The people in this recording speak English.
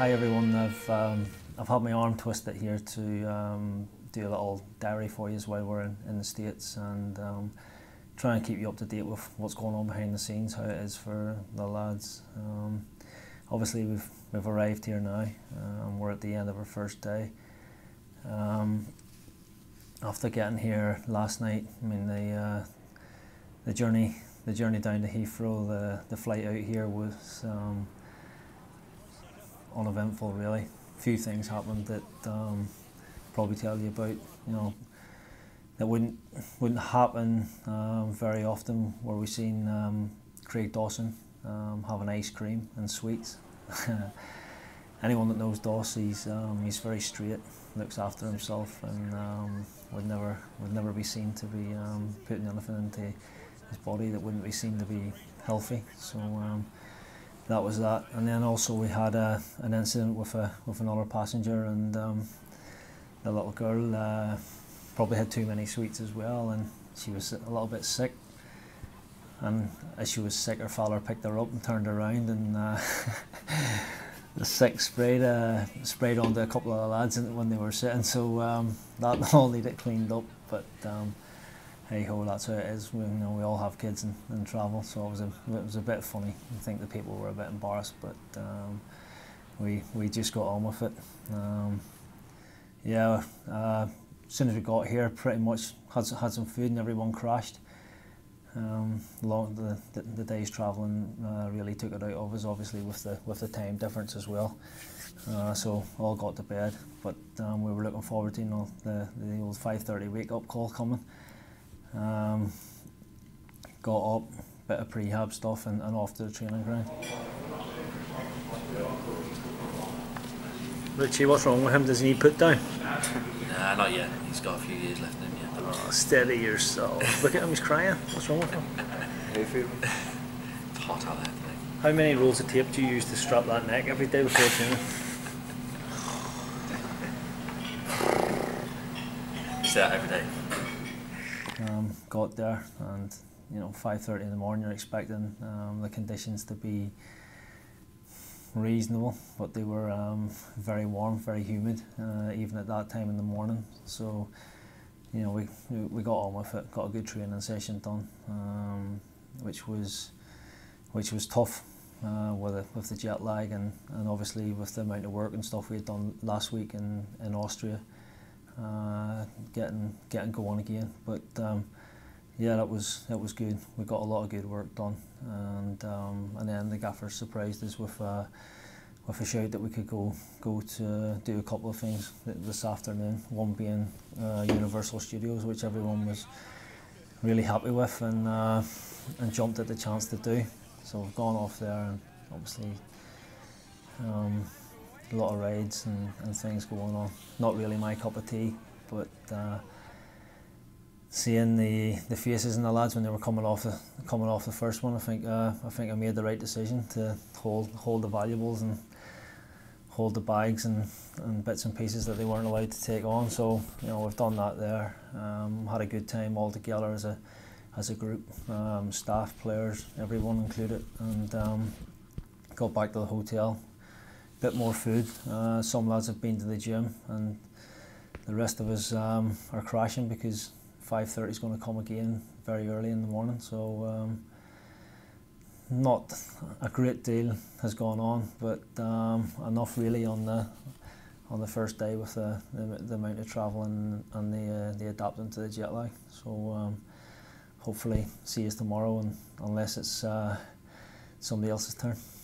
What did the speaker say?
Hi everyone, I've had my arm twisted here to do a little diary for you while we're in the States, and try and keep you up to date with what's going on behind the scenes, how it is for the lads. Obviously we've arrived here now, and we're at the end of our first day. After getting here last night, I mean the journey down to Heathrow, the flight out here was uneventful, really. Few things happened that probably tell you about, you know, that wouldn't happen very often. Where we seen Craig Dawson having ice cream and sweets. Anyone that knows Doss, he's very straight, looks after himself, and would never be seen to be putting anything into his body that wouldn't be seen to be healthy. So. That was that, and then also we had an incident with another passenger, and the little girl probably had too many sweets as well, and she was a little bit sick. And as she was sick, her father picked her up and turned her around, and the sick sprayed onto a couple of the lads when they were sitting. So that all needed cleaned up, but. Hey ho, that's how it is. We, you know, we all have kids and travel, so it was a bit funny. I think the people were a bit embarrassed, but we just got on with it. Yeah, as soon as we got here, pretty much had some food and everyone crashed. The day's travelling really took it out of us, obviously with the time difference as well. So all got to bed, but we were looking forward to, you know, the old 5:30 wake up call coming. Got up, bit of prehab stuff, and off to the training ground. Richie, what's wrong with him? Does he need put down? Nah, not yet. He's got a few years left in him yet. Oh, steady yourself. Look at him, he's crying. What's wrong with him? How you feeling? It's hot out there. How many rolls of tape do you use to strap that neck every day before training? It's that every day. Got there, and you know, 5:30 in the morning, you're expecting the conditions to be reasonable, but they were very warm, very humid, even at that time in the morning. So, you know, we got on with it, got a good training session done, which was tough with the jet lag, and obviously with the amount of work and stuff we had done last week in Austria. Getting going again, but yeah, that was good. We got a lot of good work done, and then the gaffer surprised us with a shout that we could go to do a couple of things this afternoon. One being Universal Studios, which everyone was really happy with, and jumped at the chance to do. So we've gone off there, and obviously. A lot of rides and things going on. Not really my cup of tea, but seeing the faces in the lads when they were coming off the first one, I think I made the right decision to hold the valuables and hold the bags and bits and pieces that they weren't allowed to take on. So, you know, we've done that there. Had a good time all together as a group, staff, players, everyone included, and got back to the hotel. Bit more food. Some lads have been to the gym, and the rest of us are crashing because 5:30 is going to come again very early in the morning. So not a great deal has gone on, but enough really on the first day with the amount of travelling and the adapting to the jet lag. So hopefully see us tomorrow, and unless it's somebody else's turn.